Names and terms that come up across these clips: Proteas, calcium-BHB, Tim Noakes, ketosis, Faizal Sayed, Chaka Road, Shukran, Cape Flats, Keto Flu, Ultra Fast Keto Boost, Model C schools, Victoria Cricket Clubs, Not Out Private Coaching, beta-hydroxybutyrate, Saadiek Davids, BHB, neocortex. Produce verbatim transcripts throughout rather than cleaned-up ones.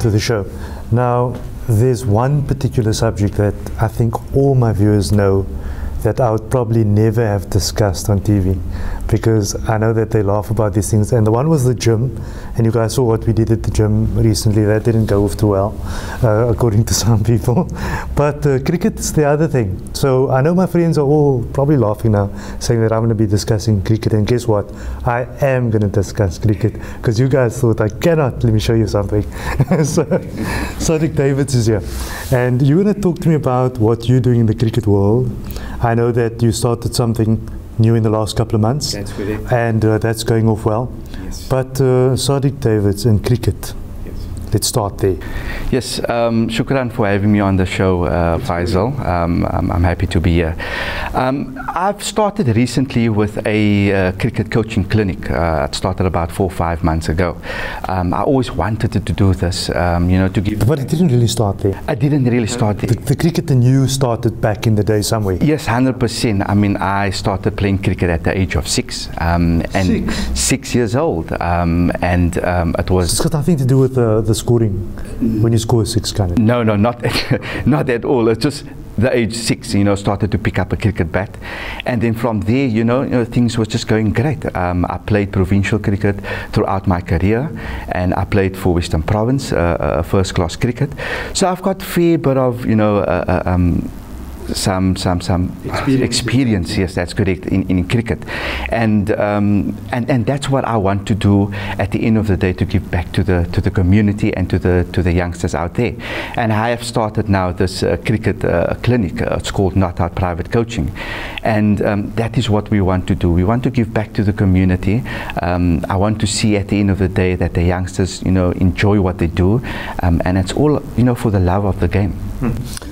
to the show. Now, there's one particular subject that I think all my viewers know that I would probably never have discussed on T V, because I know that they laugh about these things. And the one was the gym, and you guys saw what we did at the gym recently. That didn't go off too well, uh, according to some people. But uh, cricket's the other thing. So I know my friends are all probably laughing now, saying that I'm going to be discussing cricket. And guess what? I am going to discuss cricket, because you guys thought I cannot. Let me show you something. So Saadiek Davids is here, and you're going to talk to me about what you're doing in the cricket world. I know that you started something new in the last couple of months. That's correct. And uh, that's going off well. Yes. But uh, Saadiek Davids and cricket. Yes. Let's start there. Yes, um, shukran for having me on the show, uh, Faizal. Um, I'm, I'm happy to be here. Um, I've started recently with a uh, cricket coaching clinic. Uh, it started about four or five months ago. Um, I always wanted to, to do this, um, you know, to give... But it didn't really start there. I didn't really start there. The, the cricket and you started back in the day somewhere. Yes, one hundred percent. I mean, I started playing cricket at the age of six. Um, and six? Six years old. Um, and um, it was... It's got nothing to do with uh, the scoring, when you score six kind of... No, no, not, not at all. It's just... the age six, you know, started to pick up a cricket bat, and then from there, you know, you know things were just going great. Um, I played provincial cricket throughout my career, and I played for Western Province, uh, uh, first-class cricket. So I've got a fair bit of, you know, uh, uh, um, some some some experience. experience. Yes, that's correct, in, in cricket, and um, and and that's what I want to do at the end of the day, to give back to the to the community and to the to the youngsters out there. And I have started now this uh, cricket uh, clinic. Uh, it's called Not Out Private Coaching, and um, that is what we want to do. We want to give back to the community. Um, I want to see at the end of the day that the youngsters, you know, enjoy what they do, um, and it's all, you know, for the love of the game. Hmm.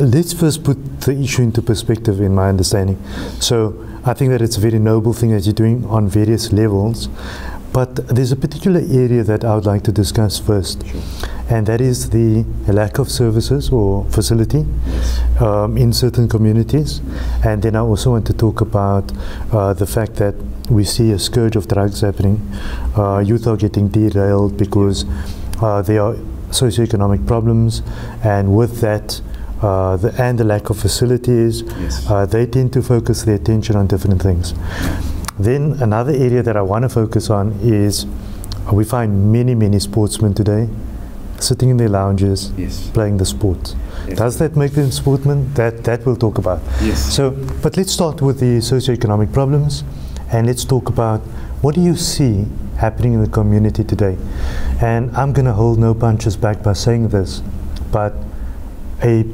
Let's first put the issue into perspective, in my understanding. So I think that it's a very noble thing that you're doing on various levels, but there's a particular area that I would like to discuss first, sure. And that is the lack of services or facility, yes, um, in certain communities. And then I also want to talk about uh, the fact that we see a scourge of drugs happening. Uh, youth are getting derailed because uh, there are socioeconomic problems, and with that, Uh, the, and the lack of facilities, yes, uh, they tend to focus their attention on different things. Then another area that I want to focus on is uh, we find many, many sportsmen today sitting in their lounges, yes, playing the sport. Yes. Does that make them sportsmen? That, that we'll talk about. Yes. So, but let's start with the socioeconomic problems, and let's talk about what do you see happening in the community today. And I'm going to hold no punches back by saying this, but a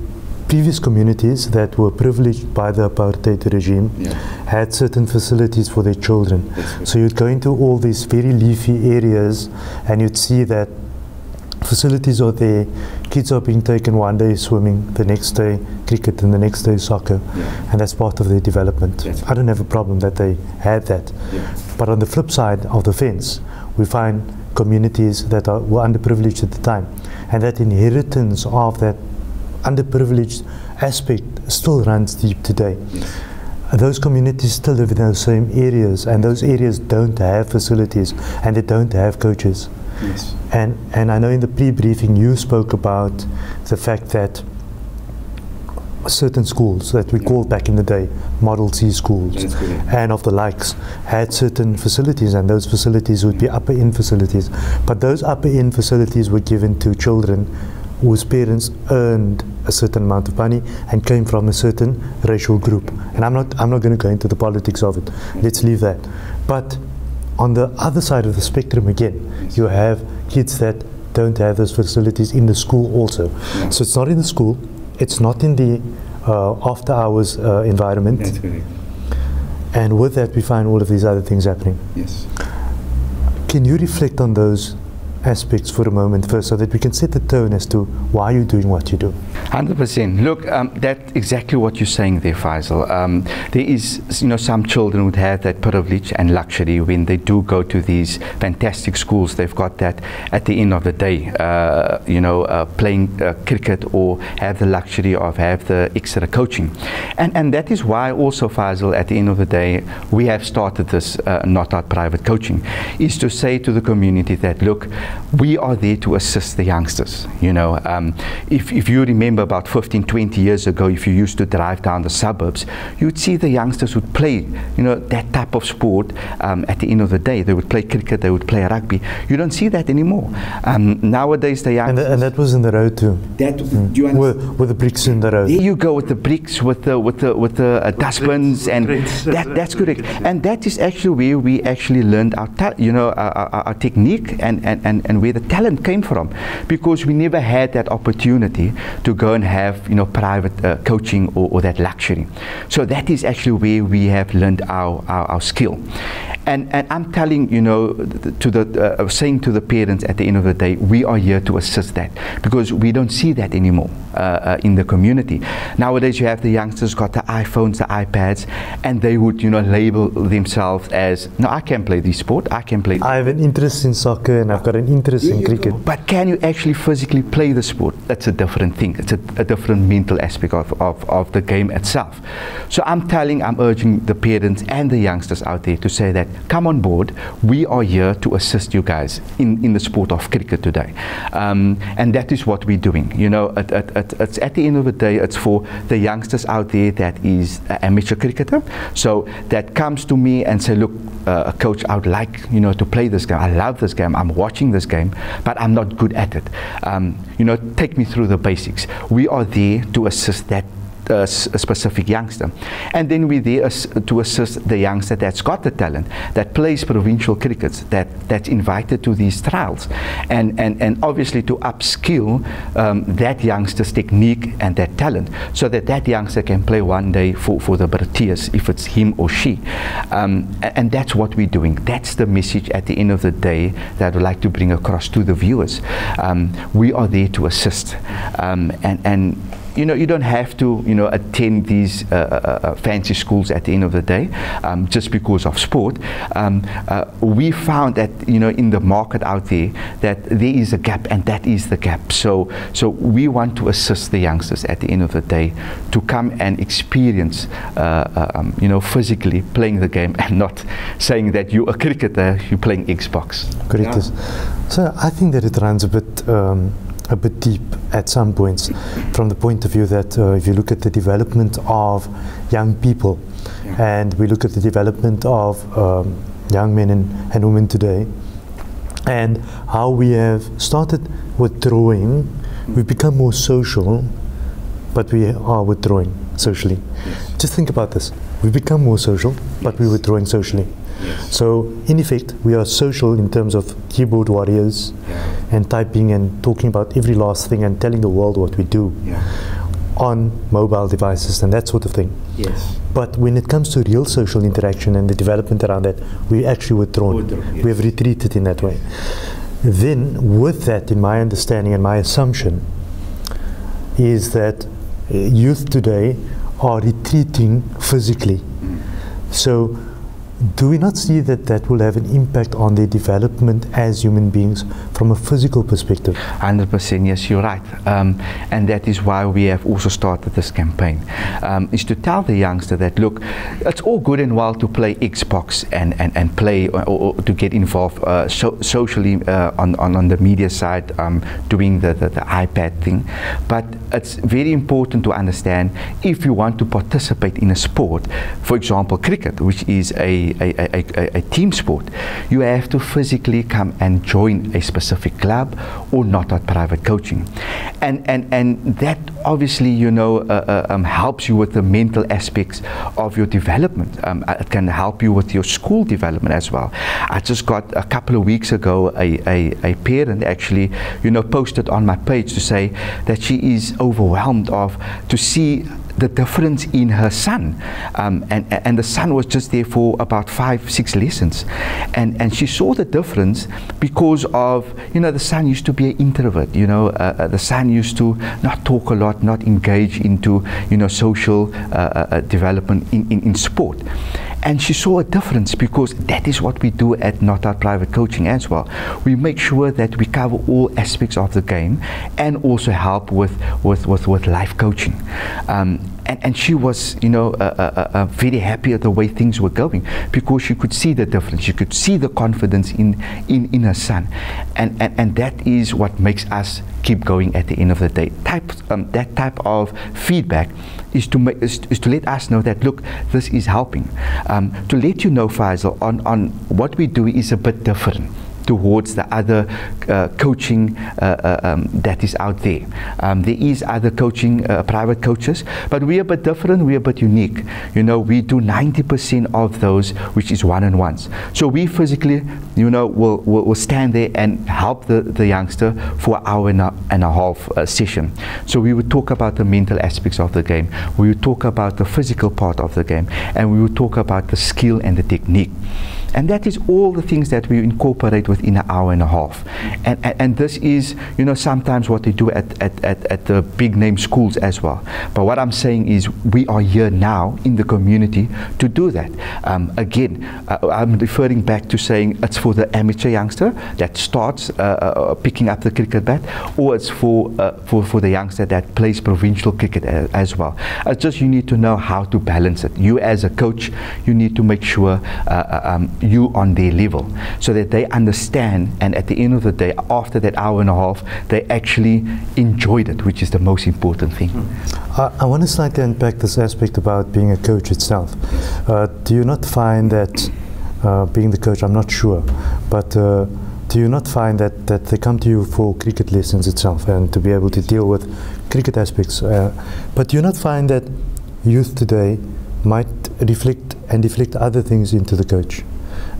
previous communities that were privileged by the apartheid regime, yeah, had certain facilities for their children. So you'd go into all these very leafy areas and you'd see that facilities are there, kids are being taken one day swimming, the next day cricket, and the next day soccer, yeah, and that's part of their development. Yes. I don't have a problem that they had that. Yeah. But on the flip side of the fence, we find communities that are, were underprivileged at the time, and that inheritance of that underprivileged aspect still runs deep today. Yes. Those communities still live in those same areas, and those areas don't have facilities, and they don't have coaches. Yes. And, and I know in the pre-briefing you spoke about the fact that certain schools that we, yeah, called back in the day Model C schools and of the likes had certain facilities, and those facilities would be upper-end facilities, but those upper-end facilities were given to children whose parents earned a certain amount of money and came from a certain racial group. And I'm not, I'm not going to go into the politics of it. Let's leave that. But on the other side of the spectrum again, you have kids that don't have those facilities in the school also. Yeah. So it's not in the school, it's not in the uh, after hours uh, environment. That's correct. And with that we find all of these other things happening. Yes. Can you reflect on those aspects for a moment first, so that we can set the tone as to why you're doing what you do? one hundred percent. Look, um, that's exactly what you're saying there, Faizal. Um, there is, you know, some children would have that privilege and luxury when they do go to these fantastic schools. They've got that at the end of the day, uh, you know, uh, playing uh, cricket, or have the luxury of have the extra coaching. And, and that is why also, Faizal, at the end of the day, we have started this uh, Not Out Private Coaching, is to say to the community that, look, we are there to assist the youngsters. You know, um, if, if you remember about fifteen, twenty years ago, if you used to drive down the suburbs, you'd see the youngsters would play, you know, that type of sport. Um, at the end of the day, they would play cricket, they would play rugby. You don't see that anymore. Um, nowadays, the youngsters... And, the, and that was in the road too. That, mm. do you with, with the bricks in the road. There you go, with the bricks, with the, with the, with the uh, dustbins, and that, that's correct. And that is actually where we actually learned our, you know, our, our, our technique and, and, and, and where the talent came from, because we never had that opportunity to go and have, you know, private uh, coaching or, or that luxury. So that is actually where we have learned our, our, our skill. And, and I'm telling, you know, to the, uh, saying to the parents at the end of the day, we are here to assist that, because we don't see that anymore uh, uh, in the community. Nowadays, you have the youngsters got the iPhones, the iPads, and they would, you know, label themselves as, no, I can play this sport, I can play. I have an interest in soccer and I've got an interest in cricket. Go. But can you actually physically play the sport? That's a different thing. It's a, a different mental aspect of, of, of the game itself. So I'm telling, I'm urging the parents and the youngsters out there to say that, come on board, we are here to assist you guys in, in the sport of cricket today. Um, and that is what we're doing. You know, at, at, at, it's at the end of the day, it's for the youngsters out there that is an amateur cricketer. So that comes to me and say, look, uh, coach, I would like, you know, to play this game. I love this game. I'm watching this game, but I'm not good at it. Um, you know, take me through the basics. We are there to assist that A, a specific youngster, and then we're there as, to assist the youngster that's got the talent, that plays provincial crickets, that that's invited to these trials, and and and obviously to upskill um, that youngster's technique and that talent, so that that youngster can play one day for for the Proteas, if it's him or she, um, and, and that's what we're doing. That's the message at the end of the day that I'd like to bring across to the viewers. Um, we are there to assist, um, and and. You know, you don't have to, you know, attend these uh, uh, fancy schools at the end of the day um, just because of sport. Um, uh, we found that, you know, in the market out there that there is a gap, and that is the gap. So, so we want to assist the youngsters at the end of the day to come and experience, uh, um, you know, physically playing the game, and not saying that you're a cricketer, you're playing Xbox. Correct. Yeah. So I think that it runs a bit. Um a bit deep at some points, from the point of view that uh, if you look at the development of young people, yeah, and we look at the development of um, young men and, and women today, and how we have started withdrawing, we've become more social, but we are withdrawing socially. Yes. Just think about this. We've become more social, but yes, we're withdrawing socially. Yes. So, in effect, we are social in terms of keyboard warriors, yeah, and typing and talking about every last thing and telling the world what we do, yeah, on mobile devices and that sort of thing. Yes. But when it comes to real social interaction and the development around that, we actually withdrawn. Withdrawn, yes. We have retreated in that way. Then, with that, in my understanding and my assumption, is that uh, youth today are retreating physically. Mm. So, do we not see that that will have an impact on their development as human beings from a physical perspective? one hundred percent, yes, you're right. Um, and that is why we have also started this campaign, um, is to tell the youngster that, look, it's all good and well to play Xbox and, and, and play or, or to get involved uh, so socially uh, on, on, on the media side, um, doing the, the, the iPad thing. But it's very important to understand, if you want to participate in a sport, for example, cricket, which is a A, a, a, a team sport, you have to physically come and join a specific club or Not Out Private Coaching, and and and that obviously, you know, uh, uh, um, helps you with the mental aspects of your development. Um, it can help you with your school development as well. I just got a couple of weeks ago a, a, a parent actually, you know, posted on my page to say that she is overwhelmed of to see the difference in her son, um, and, and the son was just there for about five, six lessons, and, and she saw the difference because of, you know, the son used to be an introvert, you know, uh, the son used to not talk a lot, not engage into, you know, social uh, uh, development in, in, in sport. And she saw a difference, because that is what we do at Not Out Private Coaching as well. We make sure that we cover all aspects of the game and also help with, with, with, with life coaching. Um, And, and she was, you know, uh, uh, uh, very happy at the way things were going, because she could see the difference. She could see the confidence in, in, in her son. And, and, and that is what makes us keep going at the end of the day. Type, um, that type of feedback is to, make, is, is to let us know that, look, this is helping. Um, to let you know, Faizal, on, on what we do is a bit different towards the other uh, coaching uh, uh, um, that is out there. Um, there is other coaching, uh, private coaches, but we are a bit different, we are a bit unique. You know, we do ninety percent of those, which is one-on-ones. So we physically, you know, will will, will stand there and help the, the youngster for an hour and a, and a half uh, session. So we would talk about the mental aspects of the game, we would talk about the physical part of the game, and we would talk about the skill and the technique. And that is all the things that we incorporate within an hour and a half. And, and, and this is, you know, sometimes what they do at, at, at, at the big name schools as well. But what I'm saying is we are here now in the community to do that. Um, again, uh, I'm referring back to saying it's for the amateur youngster that starts uh, uh, picking up the cricket bat, or it's for, uh, for, for the youngster that plays provincial cricket a, as well. It's just you need to know how to balance it. You as a coach, you need to make sure uh, um, you on their level, so that they understand, and at the end of the day, after that hour and a half, they actually enjoyed it, which is the most important thing. Mm. Uh, I want to slightly unpack this aspect about being a coach itself. Uh, do you not find that, uh, being the coach, I'm not sure, but uh, do you not find that, that they come to you for cricket lessons itself and to be able to deal with cricket aspects? Uh, but do you not find that youth today might reflect and deflect other things into the coach?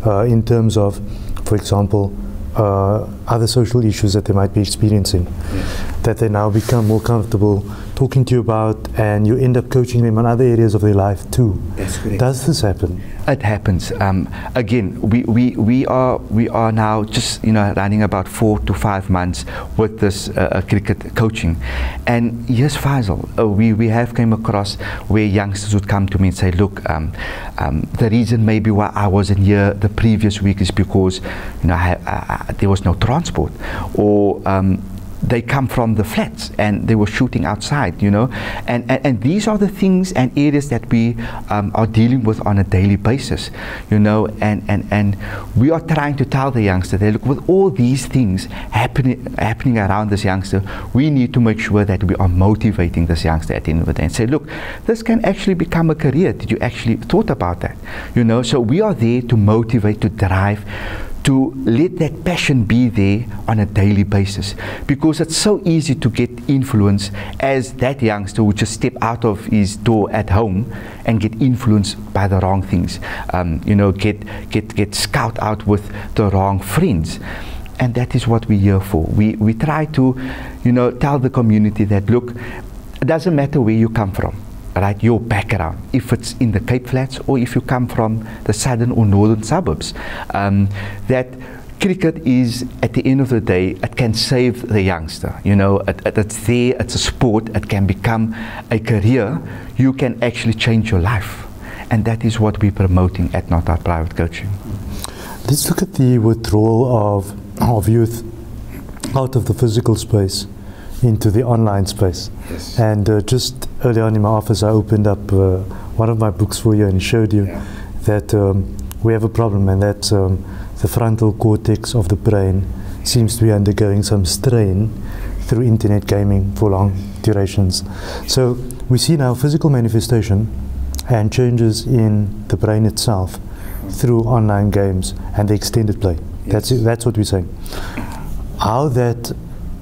Uh, in terms of, for example, uh, other social issues that they might be experiencing, yes, that they now become more comfortable talking to you about, and you end up coaching them on other areas of their life too. That's correct. Does this happen? It happens. Um, again, we, we, we, are, we are now just, you know, running about four to five months with this uh, cricket coaching. And yes, Faizal, uh, we, we have come across where youngsters would come to me and say, look, um, um, the reason maybe why I wasn't here the previous week is because, you know, I, I, I, there was no transport, or um, they come from the flats and they were shooting outside, you know, and, and, and these are the things and areas that we um, are dealing with on a daily basis, you know, and, and, and we are trying to tell the youngster that, look, with all these things happening happening around this youngster, we need to make sure that we are motivating this youngster at the end of the day and say, look, this can actually become a career. Did you actually thought about that? You know, so we are there to motivate, to drive, to let that passion be there on a daily basis, because it's so easy to get influenced as that youngster would just step out of his door at home and get influenced by the wrong things, um, you know, get get get scout out with the wrong friends. And that is what we're here for. We, we try to, you know, tell the community that, look, it doesn't matter where you come from, right, your background, if it's in the Cape Flats or if you come from the southern or northern suburbs, um, that cricket is, at the end of the day, it can save the youngster. You know, it, it, it's there, it's a sport, it can become a career, you can actually change your life. And that is what we're promoting at Not Out Private Coaching. Let's look at the withdrawal of, of youth out of the physical space into the online space. Yes. And uh, just early on in my office, I opened up uh, one of my books for you and showed you, yeah, that um, we have a problem, and that um, the frontal cortex of the brain seems to be undergoing some strain through internet gaming for long durations. So we see now physical manifestation and changes in the brain itself through online games and the extended play. Yes. That's it, that's what we're saying. How that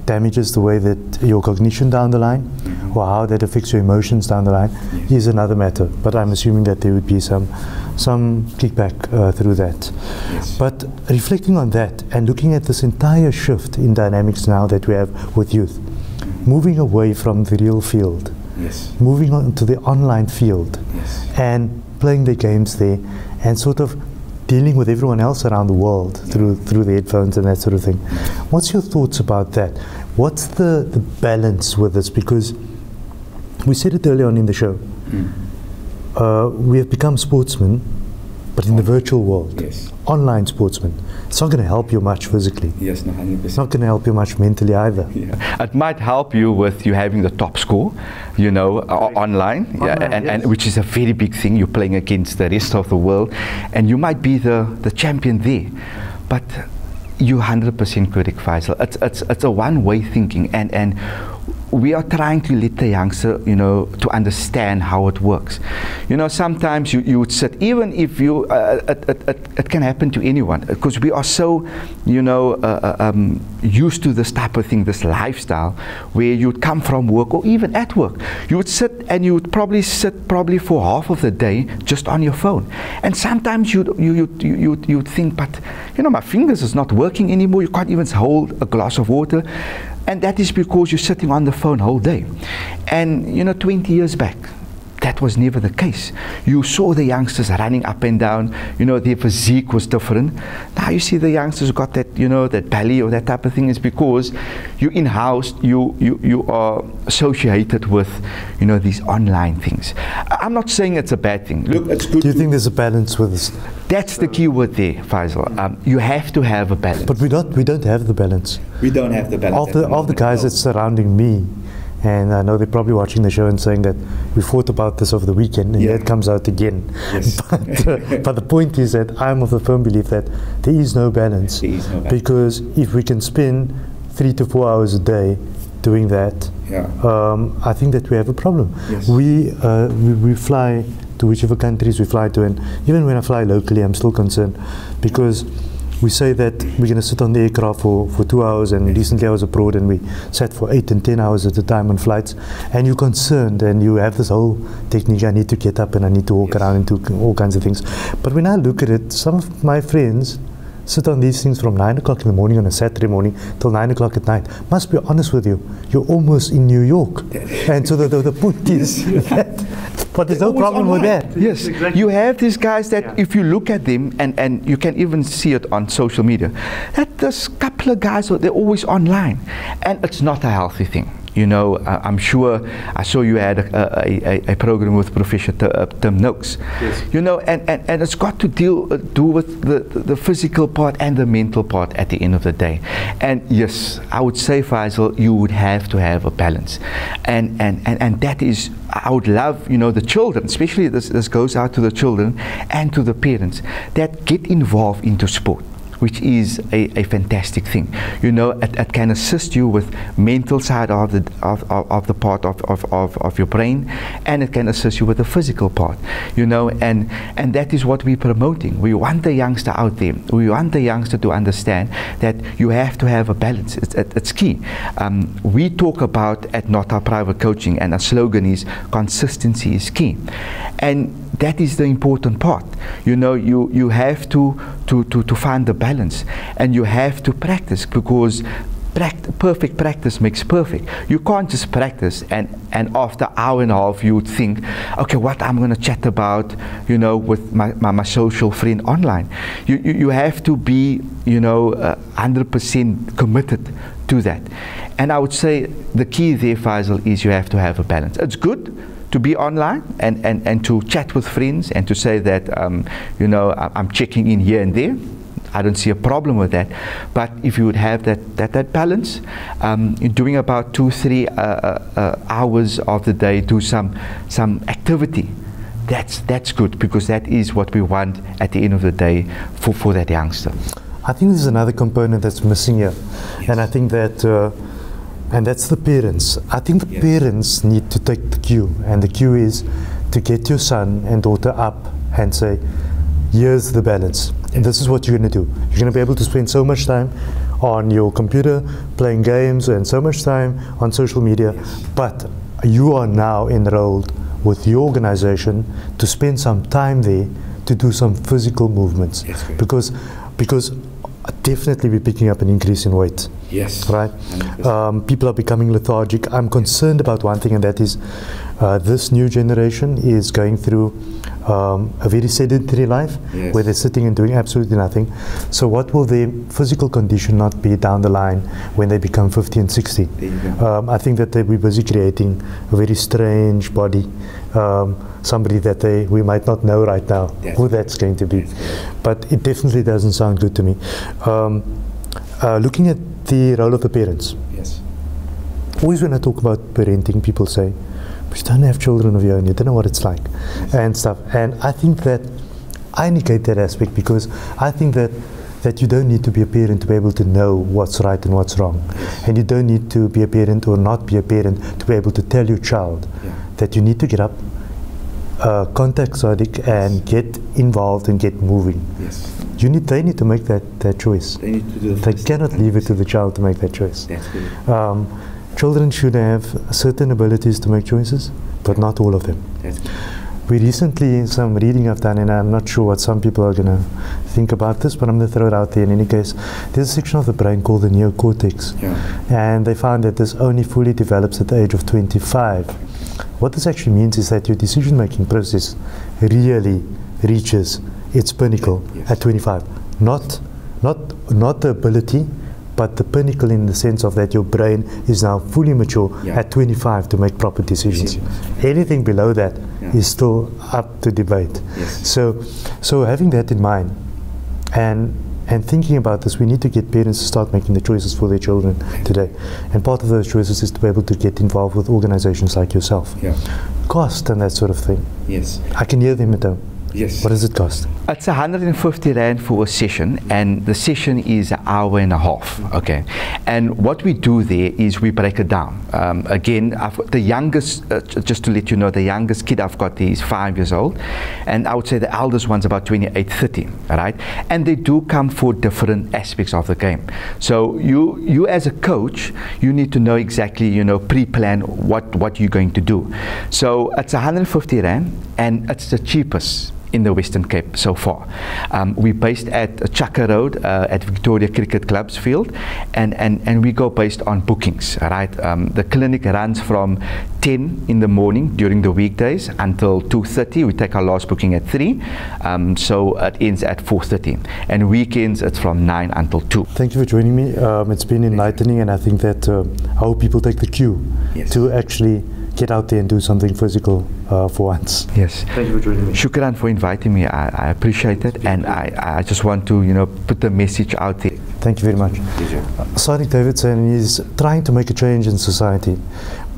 damages the way that your cognition down the line, mm-hmm, or how that affects your emotions down the line, yes, is another matter. But I'm assuming that there would be some, some kickback uh, through that. Yes. But reflecting on that and looking at this entire shift in dynamics now that we have with youth, moving away from the real field, yes, moving on to the online field, yes, and playing the games there, and sort of dealing with everyone else around the world through through the headphones and that sort of thing. What's your thoughts about that? What's the, the balance with this? Because we said it early on in the show. Mm. Uh, we have become sportsmen, But in the virtual world, yes. Online sportsmen, it's not going to help you much physically. Yes, no, one hundred percent. It's not going to help you much mentally either. Yeah. It might help you with you having the top score, you know, uh, online, online yeah, and, yes. and which is a very big thing. You're playing against the rest of the world, and you might be the, the champion there. But you're one hundred percent correct, Faizal. It's, it's, it's a one-way thinking, and, and we are trying to let the youngster, you know, to understand how it works. You know, sometimes you, you would sit, even if you, uh, it, it, it, it can happen to anyone, because we are so, you know, uh, um, used to this type of thing, this lifestyle, where you'd come from work or even at work. You would sit and you would probably sit probably for half of the day just on your phone. And sometimes you'd, you, you'd, you'd, you'd think, but, you know, my fingers is not working anymore. You can't even hold a glass of water. And that is because you're sitting on the phone whole day. And you know, twenty years back, that was never the case. You saw the youngsters running up and down, you know, their physique was different. Now you see the youngsters got that, you know, that belly or that type of thing. Is because you in-house, you, you, you are associated with, you know, these online things. I'm not saying it's a bad thing. Look, it's good. Do you think there's a balance with this? That's the key word there, Faizal. Um, you have to have a balance. But we don't, we don't have the balance. We don't have the balance. Of the, of the guys that's surrounding me, and I know they're probably watching the show and saying that we fought about this over the weekend, and yeah. that comes out again. Yes. But, uh, but the point is that I'm of the firm belief that there is no balance. There is no balance. Because if we can spend three to four hours a day doing that, yeah. um, I think that we have a problem. Yes. We, uh, we, we fly to whichever countries we fly to, and even when I fly locally, I'm still concerned, because we say that we're going to sit on the aircraft for, for two hours, and yes. recently I was abroad and we sat for eight and ten hours at a time on flights, and you're concerned and you have this whole technique, I need to get up and I need to walk yes. around and do all kinds of things. But when I look at it, some of my friends sit on these things from nine o'clock in the morning on a Saturday morning till nine o'clock at night. Must be honest with you, you're almost in New York. And so the, the, the point is that but there's no problem with that. Yes, exactly. You have these guys that yeah. if you look at them, and, and you can even see it on social media, that there's a couple of guys, they're always online. And it's not a healthy thing. You know, uh, I'm sure, I saw you had a, a, a, a program with Professor T uh, Tim Noakes. Yes. You know, and, and, and it's got to deal, uh, do with the, the physical part and the mental part at the end of the day. And yes, I would say, Faizal, you would have to have a balance. And, and, and, and that is, I would love, you know, the children, especially this, this goes out to the children and to the parents, that get involved into sport, which is a, a fantastic thing. You know, it, it can assist you with mental side of the, of, of, of the part of, of, of, of your brain, and it can assist you with the physical part, you know, and, and that is what we're promoting. We want the youngster out there. We want the youngster to understand that you have to have a balance. It's, it, it's key. Um, we talk about at Not Out Private Coaching, and our slogan is consistency is key. And that is the important part. You know, you, you have to, to, to, to find the balance, and you have to practice, because pract perfect practice makes perfect. You can't just practice and, and after an hour and a half you would think, okay, what I'm going to chat about, you know, with my, my, my social friend online. You, you, you have to be, you know, uh, one hundred percent committed to that. And I would say the key there, Faizal, is you have to have a balance. It's good to be online and, and, and to chat with friends and to say that, um, you know, I'm checking in here and there. I don't see a problem with that. But if you would have that, that, that balance, um, in doing about two, three uh, uh, hours of the day, do some, some activity. That's, that's good, because that is what we want at the end of the day for, for that youngster. I think there's another component that's missing here. Yes. And I think that uh, and that's the parents. I think the yes. parents need to take the cue, and the cue is to get your son and daughter up and say, here's the balance, and this is what you're going to do. You're going to be able to spend so much time on your computer playing games and so much time on social media, yes. but you are now enrolled with your organization to spend some time there to do some physical movements, yes, because, because definitely we're picking up an increase in weight. Yes. Right? Um, people are becoming lethargic. I'm concerned about one thing, and that is uh, this new generation is going through um, a very sedentary life, yes, where they're sitting and doing absolutely nothing. So what will their physical condition not be down the line when they become fifty and sixty? Um, I think that they'll be busy creating a very strange body, um, somebody that they we might not know right now that's who that's going to be. But it definitely doesn't sound good to me. Um, uh, looking at the role of the parents. Yes. Always when I talk about parenting, people say, but you don't have children of your own, you don't know what it's like, yes, and stuff. And I think that I negate that aspect, because I think that, that you don't need to be a parent to be able to know what's right and what's wrong. Yes. And you don't need to be a parent or not be a parent to be able to tell your child, yeah, that you need to get up, uh, contact Saadiek, and get involved and get moving. Yes. You need, they need to make that, that choice. They, need to do the they cannot leave it to the child to make that choice. That's um, children should have certain abilities to make choices, but not all of them. That's we recently, some reading I've done, and I'm not sure what some people are going to think about this, but I'm going to throw it out there in any case. There's a section of the brain called the neocortex, yeah, and they found that this only fully develops at the age of twenty-five. What this actually means is that your decision-making process really reaches its pinnacle, yes, at twenty-five. Not, not, not the ability, but the pinnacle in the sense of that your brain is now fully mature, yeah, at twenty-five to make proper decisions. Yes. Anything below that, yeah, is still up to debate. Yes. So, so having that in mind, and and thinking about this, we need to get parents to start making the choices for their children today. And part of those choices is to be able to get involved with organizations like yourself. Yeah. Cost and that sort of thing. Yes. I can hear them at home. Yes. What does it cost? It's one hundred and fifty rand for a session, and the session is an hour and a half. Okay, and what we do there is we break it down. Um, again, I've got the youngest, uh, just to let you know, the youngest kid I've got is five years old, and I would say the eldest one's about twenty-eight, thirty, right? And they do come for different aspects of the game. So you, you as a coach, you need to know exactly, you know, pre-plan what what you're going to do. So it's one hundred and fifty rand, and it's the cheapest in the Western Cape so far. Um, we're based at Chaka Road, uh, at Victoria Cricket Clubs field, and, and, and we go based on bookings, right? Um, the clinic runs from ten in the morning during the weekdays until two thirty. We take our last booking at three, um, so it ends at four thirty. And weekends, it's from nine until two. Thank you for joining me. Um, it's been enlightening, and I think that uh, how people take the cue, yes, to actually get out there and do something physical uh, for once. Yes. Thank you for joining me. Shukran for inviting me. I, I appreciate it, and I, I just want to, you know, put the message out there. Thank you very much. Uh, Saadiek Davids is trying to make a change in society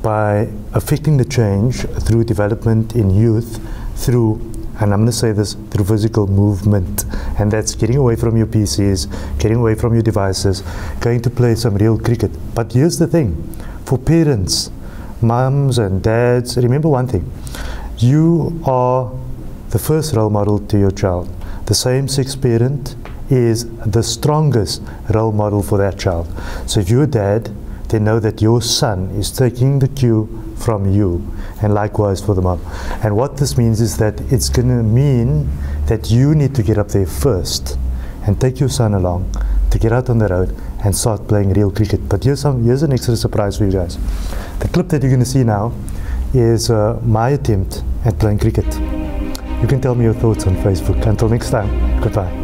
by affecting the change through development in youth, through, and I'm going to say this, through physical movement. And that's getting away from your P Cs, getting away from your devices, going to play some real cricket. But here's the thing, for parents, mums and dads, remember one thing. You are the first role model to your child. The same-sex parent is the strongest role model for that child. So if you're a dad, then know that your son is taking the cue from you, and likewise for the mum. And what this means is that it's going to mean that you need to get up there first and take your son along to get out on the road and start playing real cricket. But here's, some, here's an extra surprise for you guys. The clip that you're going to see now is uh, my attempt at playing cricket. You can tell me your thoughts on Facebook. Until next time, goodbye.